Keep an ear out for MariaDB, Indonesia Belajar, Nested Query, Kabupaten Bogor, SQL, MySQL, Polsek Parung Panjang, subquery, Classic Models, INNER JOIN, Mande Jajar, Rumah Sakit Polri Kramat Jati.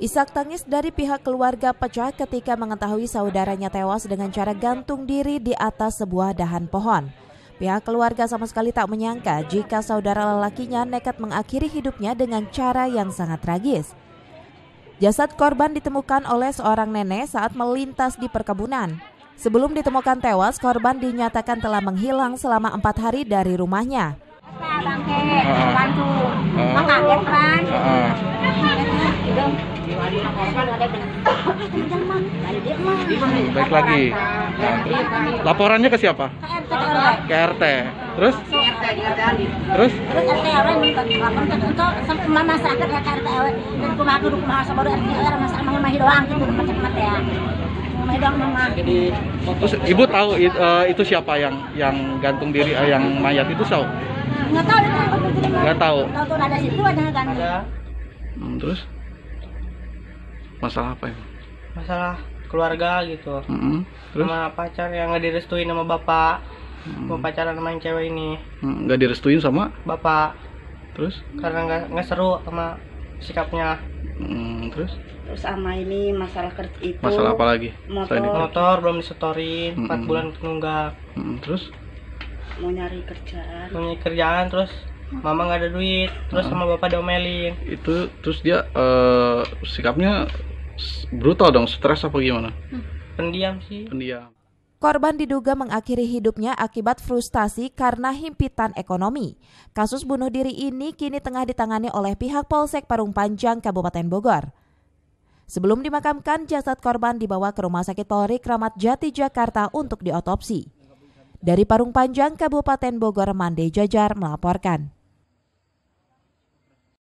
Isak tangis dari pihak keluarga pecah ketika mengetahui saudaranya tewas dengan cara gantung diri di atas sebuah dahan pohon. Pihak keluarga sama sekali tak menyangka jika saudara lelakinya nekat mengakhiri hidupnya dengan cara yang sangat tragis. Jasad korban ditemukan oleh seorang nenek saat melintas di perkebunan. Sebelum ditemukan tewas, korban dinyatakan telah menghilang selama 4 hari dari rumahnya. Baik lagi. Nah, terus laporannya ke siapa? Ke RT. Terus? Terus? Terus ibu tahu itu siapa yang gantung diri, yang mayat itu tahu? Nggak tahu. Terus? Masalah apa ya? Masalah keluarga gitu. Terus? Sama pacar yang nggak direstuin sama bapak. Mau pacaran sama yang cewek ini. Nggak direstuin sama? Bapak. Terus? Karena nggak seru sama sikapnya. Terus? Terus sama ini masalah kerja itu. Masalah apa lagi? Motor belum disetorin, 4 bulan penunggak. Terus? Mau nyari kerjaan. Mau nyari kerjaan terus. Mama nggak ada duit, terus sama bapak diomelin. Itu terus dia sikapnya brutal dong, stres apa gimana? Pendiam sih. Pendiam. Korban diduga mengakhiri hidupnya akibat frustasi karena himpitan ekonomi. Kasus bunuh diri ini kini tengah ditangani oleh pihak Polsek Parung Panjang, Kabupaten Bogor. Sebelum dimakamkan, jasad korban dibawa ke Rumah Sakit Polri Kramat Jati, Jakarta untuk diotopsi. Dari Parung Panjang, Kabupaten Bogor, Mande Jajar melaporkan.